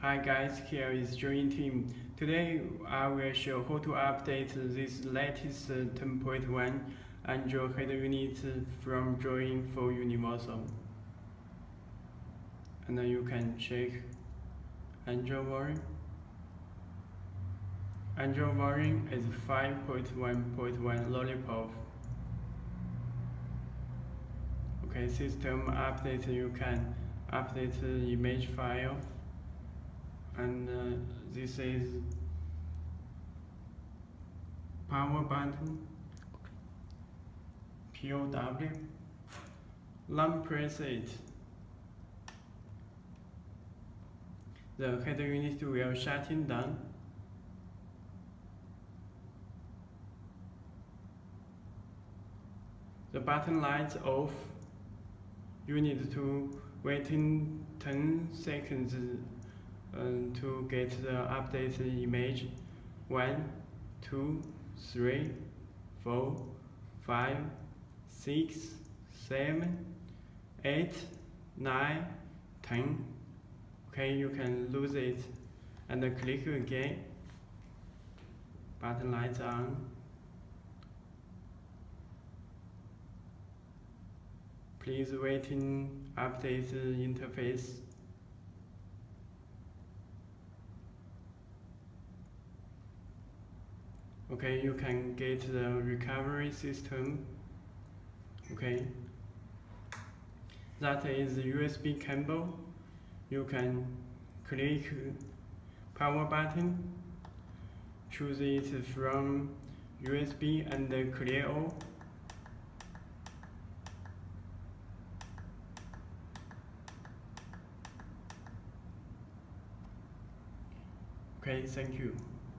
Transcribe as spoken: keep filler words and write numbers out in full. Hi guys, here is Joying team. Today I will show how to update this latest ten point one Android head unit from Joying for Universal. And then you can check Android version. Android version is five point one point one Lollipop. Okay, system update, you can update the image file. And uh, this is power button, P O W, lamp preset. The head unit will shutting down. The button lights off. You need to wait in ten seconds. Um, to get the updated image. One, two, three, four, five, six, seven, eight, nine, ten. Okay, you can lose it and uh, click again. Button lights on. Please wait in update interface. Okay, you can get the recovery system. Okay, that is the U S B cable. You can click power button, choose it from U S B and clear all. Okay, thank you.